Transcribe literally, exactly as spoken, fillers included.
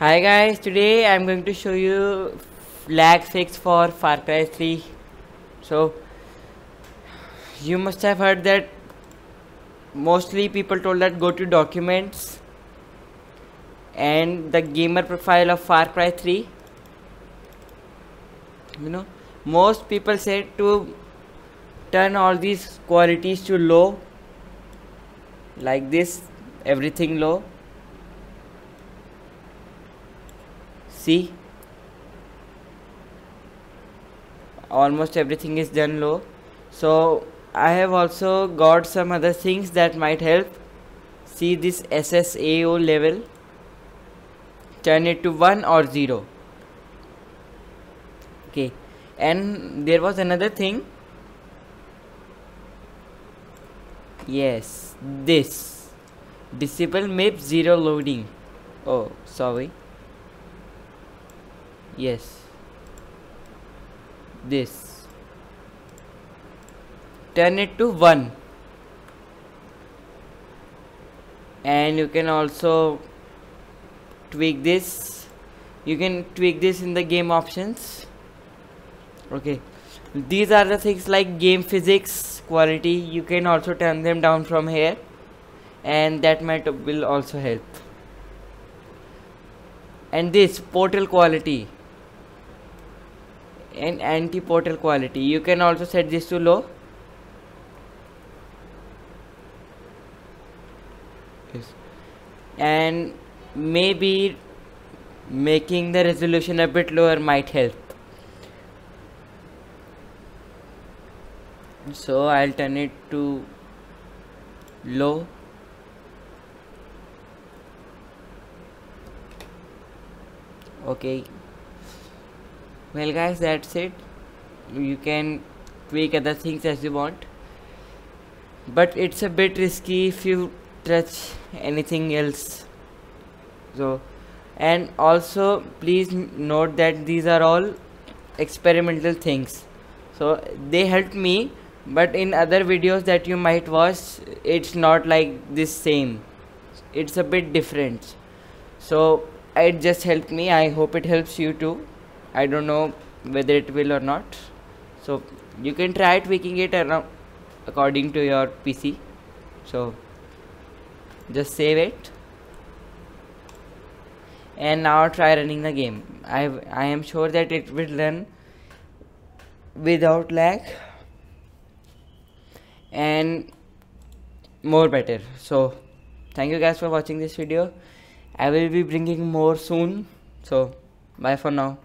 Hi guys, today I'm going to show you lag fix for Far Cry three. So you must have heard that mostly people told that go to documents and the gamer profile of Far Cry three. You know, most people said to turn all these qualities to low, like this, everything low. See, almost everything is done low. So I have also got some other things that might help. See this S S A O level, turn it to one or zero. Okay, and there was another thing. Yes, this disable M I P zero loading. Oh, sorry. Yes, this turn it to one, and you can also tweak this. You can tweak this in the game options. Okay, these are the things like game physics quality. You can also turn them down from here, and that might will also help. And this portal quality and anti-portal quality, you can also set this to low. Yes, and maybe making the resolution a bit lower might help. So I'll turn it to low. Okay, well guys, that's it. You can tweak other things as you want, but it's a bit risky if you touch anything else. So, and also please note that these are all experimental things, so they helped me, but in other videos that you might watch, it's not like this same, it's a bit different. So it just helped me. I hope it helps you too. I don't know whether it will or not. So you can try tweaking it around according to your P C. So just save it, and now try running the game. I I am sure that it will run without lag and more better. So thank you guys for watching this video. I will be bringing more soon. So bye for now.